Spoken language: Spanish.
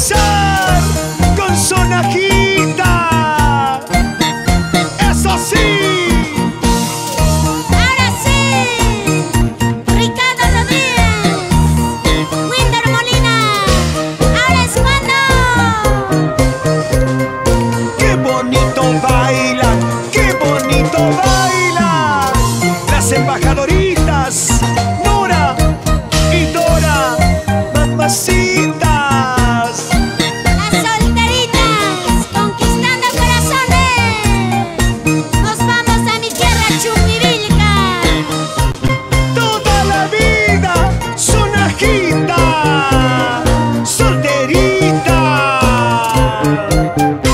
pasar con sonajita. ¡Eso sí! ¡Ahora sí! Ricardo Rodríguez, Winder Molina, ahora es cuando. ¡Qué bonito baila! ¡Qué bonito baila! Las embajadoritas Nora y Dora, mamacita. Solterita.